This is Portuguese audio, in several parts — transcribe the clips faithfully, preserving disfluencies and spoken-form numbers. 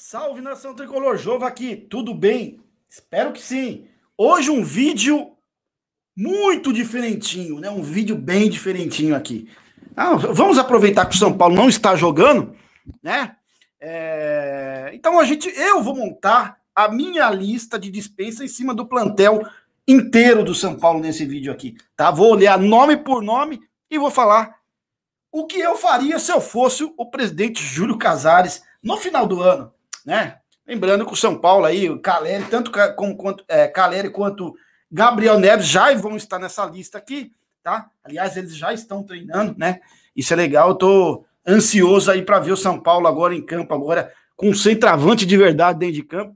Salve, nação tricolor, Jova aqui, tudo bem? Espero que sim. Hoje um vídeo muito diferentinho, né? Um vídeo bem diferentinho aqui. Ah, vamos aproveitar que o São Paulo não está jogando, né? É... Então a gente, eu vou montar a minha lista de dispensa em cima do plantel inteiro do São Paulo nesse vídeo aqui, tá? Vou olhar nome por nome e vou falar o que eu faria se eu fosse o presidente Júlio Casares no final do ano, né? Lembrando que o São Paulo aí, o Calleri, tanto como, quanto, é, Calleri quanto Gabriel Neves já vão estar nessa lista aqui, tá? Aliás, eles já estão treinando, né? Isso é legal, eu tô ansioso aí para ver o São Paulo agora em campo, agora com um centroavante de verdade dentro de campo,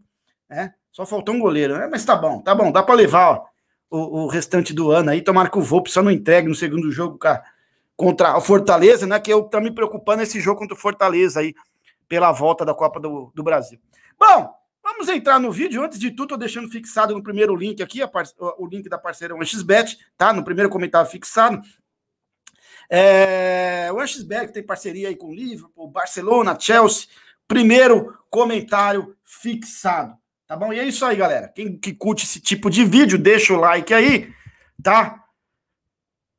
né? Só faltou um goleiro, né? Mas tá bom, tá bom, dá para levar ó, o, o restante do ano aí, tomara que o Volpi só não entregue no segundo jogo cara, contra o Fortaleza, né? Que eu tô me preocupando esse jogo contra o Fortaleza aí, pela volta da Copa do, do Brasil. Bom, vamos entrar no vídeo. Antes de tudo, estou deixando fixado no primeiro link aqui, a par, o link da parceira um x bet, tá? No primeiro comentário fixado. É, o um x bet tem parceria aí com o Liverpool, Barcelona, Chelsea. Primeiro comentário fixado, tá bom? E é isso aí, galera. Quem que curte esse tipo de vídeo, deixa o like aí, tá?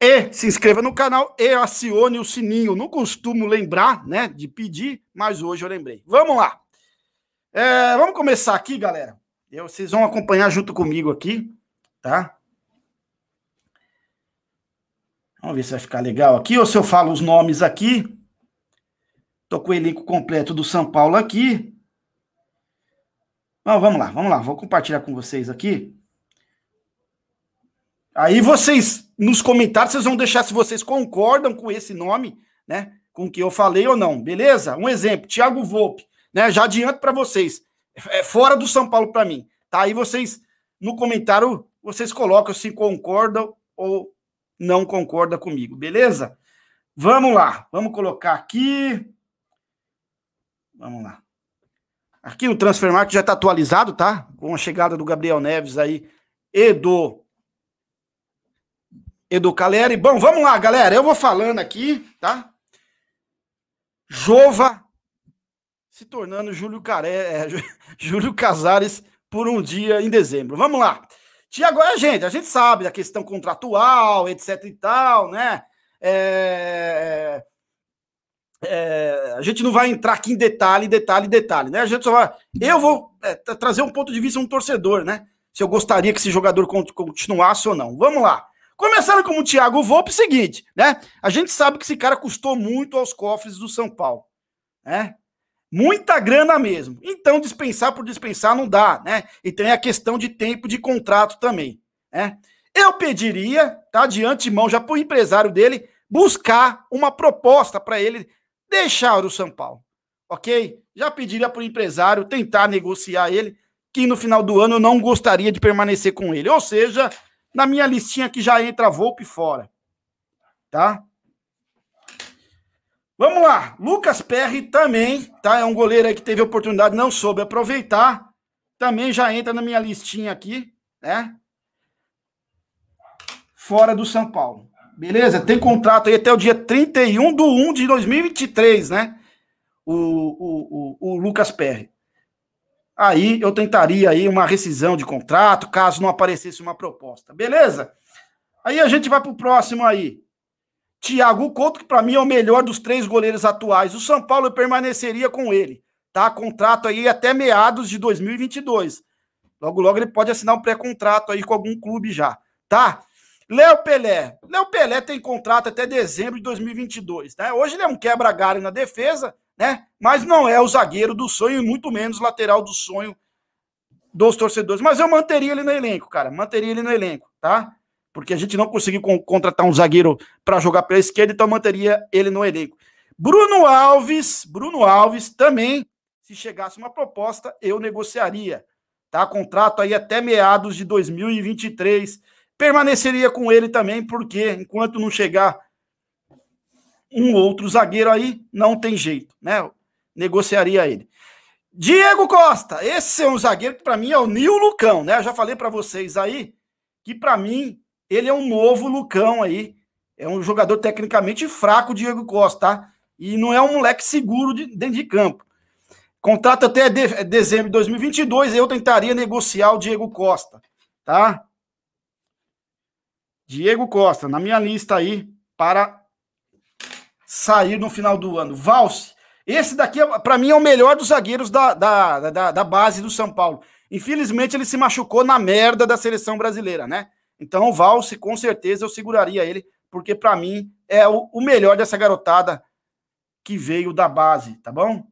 E se inscreva no canal e acione o sininho. Não costumo lembrar, né, de pedir, mas hoje eu lembrei. Vamos lá. É, vamos começar aqui, galera. Eu, vocês vão acompanhar junto comigo aqui, tá? Vamos ver se vai ficar legal aqui ou se eu falo os nomes aqui. Tô com o elenco completo do São Paulo aqui. Bom, vamos lá, vamos lá. Vou compartilhar com vocês aqui. Aí vocês, nos comentários, vocês vão deixar se vocês concordam com esse nome, né? Com o que eu falei ou não, beleza? Um exemplo, Thiago Volpi, né? Já adianto para vocês, é fora do São Paulo para mim, tá? Aí vocês, no comentário, vocês colocam se concordam ou não concordam comigo, beleza? Vamos lá, vamos colocar aqui. Vamos lá. Aqui o Transfer Market já está atualizado, tá? Com a chegada do Gabriel Neves aí e do Edu Calleri. Bom, vamos lá, galera. Eu vou falando aqui, tá? Jova se tornando Júlio, Care... é, Júlio Casares por um dia em dezembro. Vamos lá. Tiago, é, gente, a gente sabe da questão contratual, etc e tal, né? É... É... A gente não vai entrar aqui em detalhe, detalhe, detalhe, né? A gente só vai... Eu vou é, trazer um ponto de vista de um torcedor, né? Se eu gostaria que esse jogador continuasse ou não. Vamos lá. Começando com o Thiago Volpi, seguinte, né? A gente sabe que esse cara custou muito aos cofres do São Paulo, né? Muita grana mesmo. Então, dispensar por dispensar não dá, né? E tem a questão de tempo de contrato também, né? Eu pediria, tá? De antemão, já pro empresário dele, buscar uma proposta para ele deixar o São Paulo, ok? Já pediria pro empresário tentar negociar ele, que no final do ano eu não gostaria de permanecer com ele. Ou seja... Na minha listinha aqui já entra Volpi fora, tá? Vamos lá, Lucas Perri também, tá? É um goleiro aí que teve oportunidade, não soube aproveitar. Também já entra na minha listinha aqui, né? Fora do São Paulo, beleza? Tem contrato aí até o dia trinta e um de um de dois mil e vinte e três, né? O, o, o, o Lucas Perri. Aí eu tentaria aí uma rescisão de contrato, caso não aparecesse uma proposta. Beleza? Aí a gente vai pro próximo aí. Tiago Couto, que para mim é o melhor dos três goleiros atuais. O São Paulo permaneceria com ele, tá? Contrato aí até meados de dois mil e vinte e dois. Logo, logo ele pode assinar um pré-contrato aí com algum clube já, tá? Léo Pelé. Léo Pelé tem contrato até dezembro de dois mil e vinte e dois, né? Hoje ele é um quebra-galho na defesa, né? Mas não é o zagueiro do sonho e muito menos lateral do sonho dos torcedores. Mas eu manteria ele no elenco, cara. Manteria ele no elenco, tá? Porque a gente não conseguiu con contratar um zagueiro para jogar pela esquerda, então manteria ele no elenco. Bruno Alves, Bruno Alves também, se chegasse uma proposta, eu negociaria, tá? Contrato aí até meados de dois mil e vinte e três. Permaneceria com ele também, porque enquanto não chegar um outro zagueiro aí, não tem jeito, né? Negociaria ele. Diego Costa, esse é um zagueiro que para mim é o Nil Lucão, né? Eu já falei para vocês aí que para mim ele é um novo Lucão aí. É um jogador tecnicamente fraco, Diego Costa, tá? E não é um moleque seguro de, dentro de campo. Contrato até de, dezembro de dois mil e vinte e dois, eu tentaria negociar o Diego Costa, tá? Diego Costa, na minha lista aí, para sair no final do ano. Valci, esse daqui, para mim, é o melhor dos zagueiros da, da, da, da base do São Paulo. Infelizmente, ele se machucou na merda da seleção brasileira, né? Então, o Valci, com certeza, eu seguraria ele, porque para mim é o, o melhor dessa garotada que veio da base, tá bom?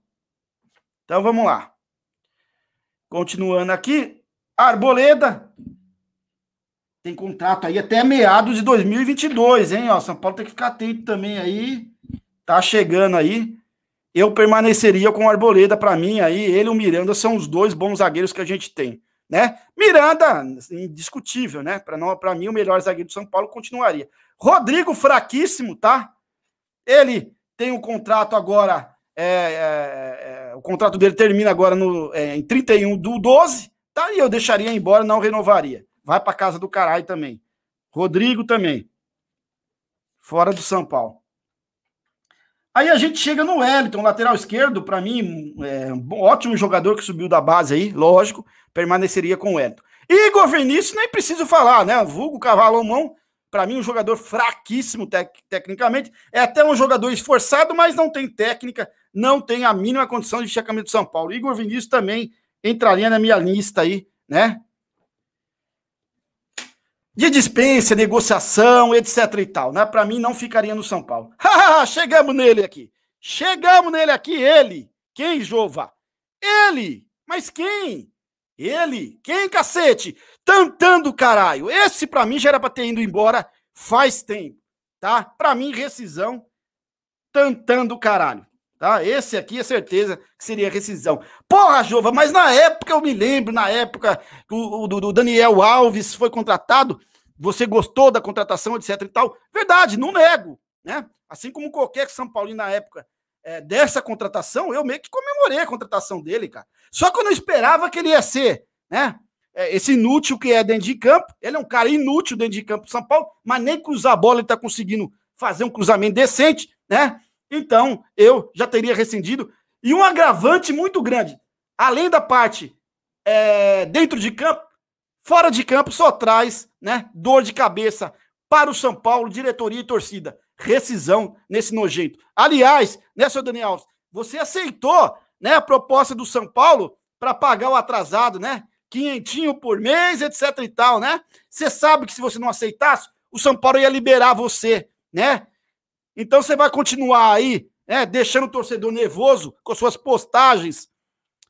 Então, vamos lá. Continuando aqui, Arboleda tem contrato aí até meados de dois mil e vinte e dois, hein? Ó, São Paulo tem que ficar atento também aí. Tá chegando aí. Eu permaneceria com o Arboleda para mim aí. Ele e o Miranda são os dois bons zagueiros que a gente tem, né? Miranda, indiscutível, né? Para não, para mim, o melhor zagueiro do São Paulo continuaria. Rodrigo, fraquíssimo, tá? Ele tem um contrato agora... É, é, é, o contrato dele termina agora no, é, em trinta e um do doze, tá? E eu deixaria embora, não renovaria. Vai pra casa do caralho também. Rodrigo também. Fora do São Paulo. Aí a gente chega no Wellington, lateral esquerdo, pra mim, é um ótimo jogador que subiu da base aí, lógico, permaneceria com o Wellington. Igor Vinicius, nem preciso falar, né? Vulgo cavalo mão. Pra mim, um jogador fraquíssimo tec tecnicamente. É até um jogador esforçado, mas não tem técnica, não tem a mínima condição de vestir a camisa do São Paulo. Igor Vinicius também entraria na minha lista aí, né? De dispensa, negociação, etc e tal, né? Pra mim, não ficaria no São Paulo. Chegamos nele aqui. Chegamos nele aqui, ele. Quem, Jova? Ele. Mas quem? Ele. Quem, cacete? Tantando, caralho. Esse, pra mim, já era pra ter ido embora faz tempo, tá? Pra mim, rescisão, tantando, caralho, tá? Esse aqui é certeza que seria rescisão. Porra, Jova, mas na época, eu me lembro, na época o, o, do Daniel Alves foi contratado, você gostou da contratação, etc e tal. Verdade, não nego, né? Assim como qualquer São Paulino na época é, dessa contratação, eu meio que comemorei a contratação dele, cara. Só que eu não esperava que ele ia ser, né? Esse inútil que é dentro de campo, ele é um cara inútil dentro de campo do São Paulo, mas nem cruzar a bola ele tá conseguindo fazer um cruzamento decente, né? Então, eu já teria rescindido. E um agravante muito grande, além da parte é, dentro de campo, fora de campo só traz, né, dor de cabeça para o São Paulo, diretoria e torcida. Rescisão nesse nojento. Aliás, né, seu Daniel Alves, você aceitou, né, a proposta do São Paulo para pagar o atrasado, né? Quinhentinho por mês, etc e tal, né? Você sabe que se você não aceitasse, o São Paulo ia liberar você, né? Então você vai continuar aí, né? Deixando o torcedor nervoso com suas postagens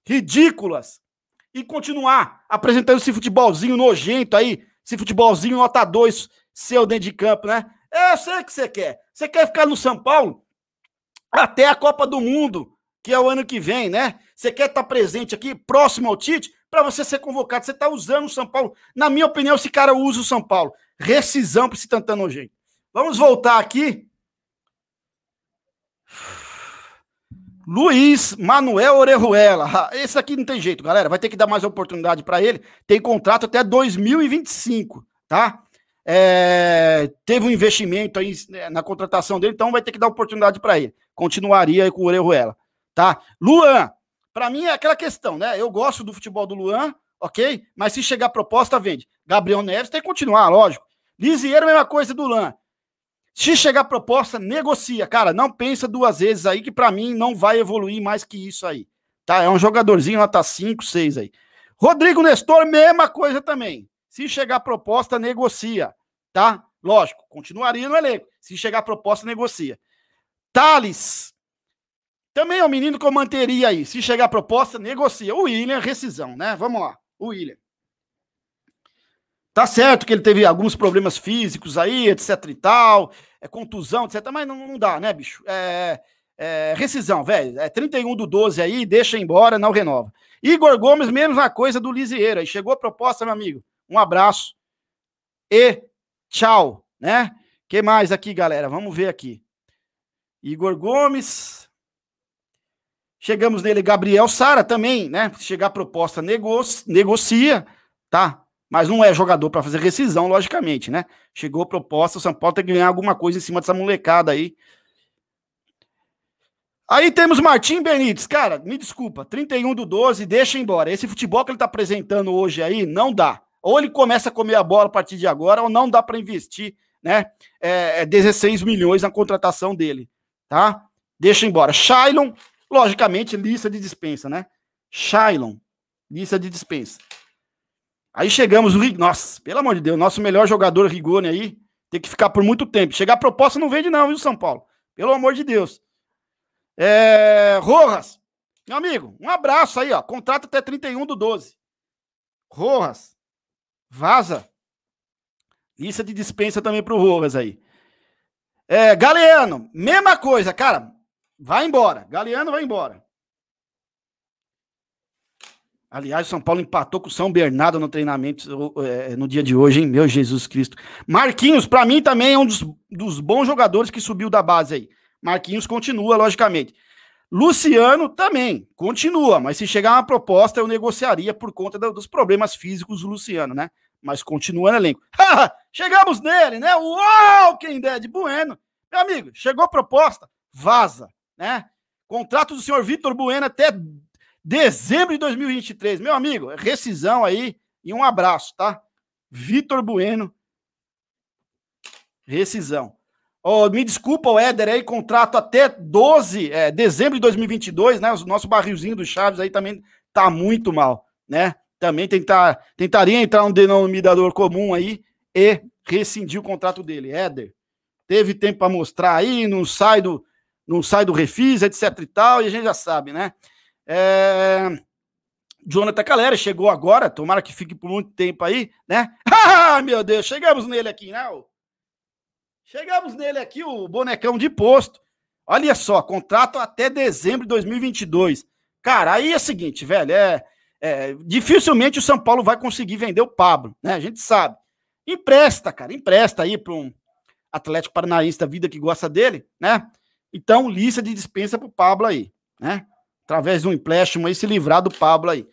ridículas e continuar apresentando esse futebolzinho nojento aí, esse futebolzinho nota dois seu dentro de campo, né? É, eu sei o que você quer. Você quer ficar no São Paulo até a Copa do Mundo, que é o ano que vem, né? Você quer estar presente aqui, próximo ao Tite, para você ser convocado. Você está usando o São Paulo. Na minha opinião, esse cara usa o São Paulo. Rescisão para esse tantano jeito. Vamos voltar aqui. Luiz Manuel Orejuela. Esse aqui não tem jeito, galera. Vai ter que dar mais oportunidade para ele. Tem contrato até dois mil e vinte e cinco, tá? É... Teve um investimento aí na contratação dele, então vai ter que dar oportunidade para ele. Continuaria aí com o Orejuela, tá? Luan. Pra mim é aquela questão, né? Eu gosto do futebol do Luan, ok? Mas se chegar a proposta, vende. Gabriel Neves tem que continuar, lógico. Lisieiro, mesma coisa do Luan. Se chegar a proposta, negocia. Cara, não pensa duas vezes aí, que pra mim não vai evoluir mais que isso aí, tá? É um jogadorzinho, nota cinco, seis aí. Rodrigo Nestor, mesma coisa também. Se chegar a proposta, negocia, tá? Lógico, continuaria no elenco. Se chegar a proposta, negocia. Thales. Também é um menino que eu manteria aí. Se chegar a proposta, negocia. O William, rescisão, né? Vamos lá. O William. Tá certo que ele teve alguns problemas físicos aí, etc e tal. É contusão, etcétera. Mas não, não dá, né, bicho? É, é, rescisão, velho. É trinta e um do doze aí, deixa embora, não renova. Igor Gomes, mesma coisa do Lisieira. Chegou a proposta, meu amigo. Um abraço. E tchau, né? O que mais aqui, galera? Vamos ver aqui. Igor Gomes... Chegamos nele, Gabriel Sara também, né? Se chegar a proposta, negocia, negocia, tá? Mas não é jogador para fazer rescisão, logicamente, né? Chegou a proposta, o São Paulo tem que ganhar alguma coisa em cima dessa molecada aí. Aí temos Martim Benítez. Cara, me desculpa, trinta e um do doze, deixa embora. Esse futebol que ele tá apresentando hoje aí, não dá. Ou ele começa a comer a bola a partir de agora, ou não dá para investir, né? É, dezesseis milhões na contratação dele, tá? Deixa embora. Shylon, logicamente, lista de dispensa, né? Shylon, lista de dispensa. Aí chegamos, nossa, pelo amor de Deus, nosso melhor jogador, Rigoni, aí, tem que ficar por muito tempo. Chegar a proposta não vende não, viu, São Paulo? Pelo amor de Deus. É, Rojas, meu amigo, um abraço aí, ó. Contrato até trinta e um do doze. Rojas, vaza. Lista de dispensa também pro Rojas aí. É, Galeano, mesma coisa, cara. Vai embora. Galeano vai embora. Aliás, o São Paulo empatou com o São Bernardo no treinamento é, no dia de hoje, hein? Meu Jesus Cristo. Marquinhos, pra mim, também é um dos, dos bons jogadores que subiu da base aí. Marquinhos continua, logicamente. Luciano também continua, mas se chegar uma proposta eu negociaria por conta do, dos problemas físicos do Luciano, né? Mas continua no elenco. Chegamos nele, né? Uau, quem der de Bueno. Meu amigo, chegou a proposta, vaza, né? Contrato do senhor Vitor Bueno até dezembro de dois mil e vinte e três. Meu amigo, rescisão aí e um abraço, tá? Vitor Bueno, rescisão. Oh, me desculpa o Éder aí, contrato até doze, é, dezembro de dois mil e vinte e dois, né? O nosso barrilzinho do Chaves aí também tá muito mal, né? Também tentar, tentaria entrar um denominador comum aí e rescindir o contrato dele. Éder, teve tempo para mostrar aí, não sai do, não sai do refis, etc e tal, e a gente já sabe, né? É... Jonathan Calleri chegou agora, tomara que fique por muito tempo aí, né? Ah, meu Deus, chegamos nele aqui, né? Chegamos nele aqui, o bonecão de posto. Olha só, contrato até dezembro de dois mil e vinte e dois. Cara, aí é o seguinte, velho, é, é, dificilmente o São Paulo vai conseguir vender o Pablo, né? A gente sabe. Empresta, cara, empresta aí para um Atlético Paranaense da vida que gosta dele, né? Então, lista de dispensa pro Pablo aí, né? Através de um empréstimo aí, se livrar do Pablo aí.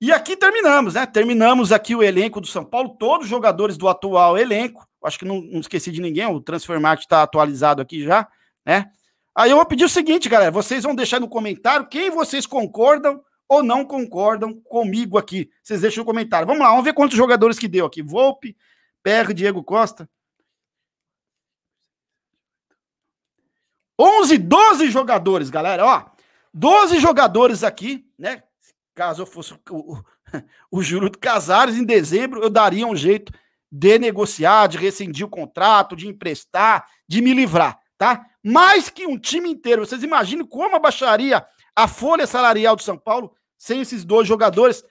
E aqui terminamos, né? Terminamos aqui o elenco do São Paulo, todos os jogadores do atual elenco. Acho que não, não esqueci de ninguém, o Transfer Market está atualizado aqui já, né? Aí eu vou pedir o seguinte, galera, vocês vão deixar no comentário quem vocês concordam ou não concordam comigo aqui. Vocês deixam no comentário. Vamos lá, vamos ver quantos jogadores que deu aqui. Volpi, Perri, Diego Costa. onze, doze jogadores, galera, ó. doze jogadores aqui, né? Caso eu fosse o, o Júlio Casares, em dezembro eu daria um jeito de negociar, de rescindir o contrato, de emprestar, de me livrar, tá? Mais que um time inteiro. Vocês imaginem como abaixaria a folha salarial do São Paulo sem esses dois jogadores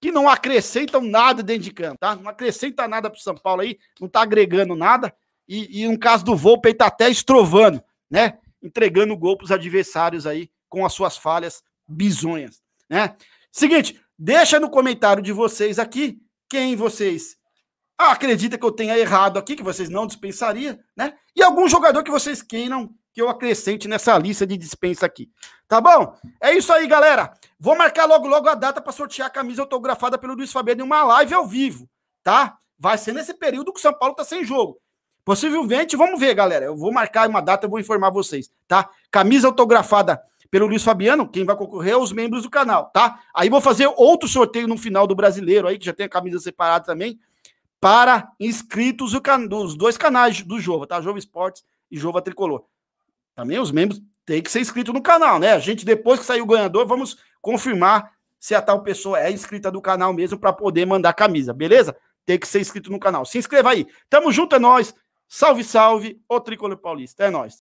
que não acrescentam nada dentro de campo, tá? Não acrescenta nada pro São Paulo aí, não tá agregando nada, e, e no caso do Volpi, ele tá até estrovando, né? Entregando gol pros adversários aí com as suas falhas bizonhas, né? Seguinte, deixa no comentário de vocês aqui quem vocês... Ah, acredita que eu tenha errado aqui, que vocês não dispensariam, né? E algum jogador que vocês queiram que eu acrescente nessa lista de dispensa aqui. Tá bom? É isso aí, galera. Vou marcar logo, logo a data para sortear a camisa autografada pelo Luiz Fabiano em uma live ao vivo, tá? Vai ser nesse período que o São Paulo tá sem jogo. Possivelmente, vamos ver, galera. Eu vou marcar uma data, eu vou informar vocês, tá? Camisa autografada pelo Luiz Fabiano, quem vai concorrer é os membros do canal, tá? Aí vou fazer outro sorteio no final do Brasileiro aí, que já tem a camisa separada também, para inscritos dos dois canais do Jova, tá? Jova Esportes e Jova Tricolor. Também os membros têm que ser inscritos no canal, né? A gente, depois que sair o ganhador, vamos confirmar se a tal pessoa é inscrita do canal mesmo para poder mandar camisa, beleza? Tem que ser inscrito no canal. Se inscreva aí. Tamo junto, é nóis. Salve, salve, o Tricolor Paulista. É nóis.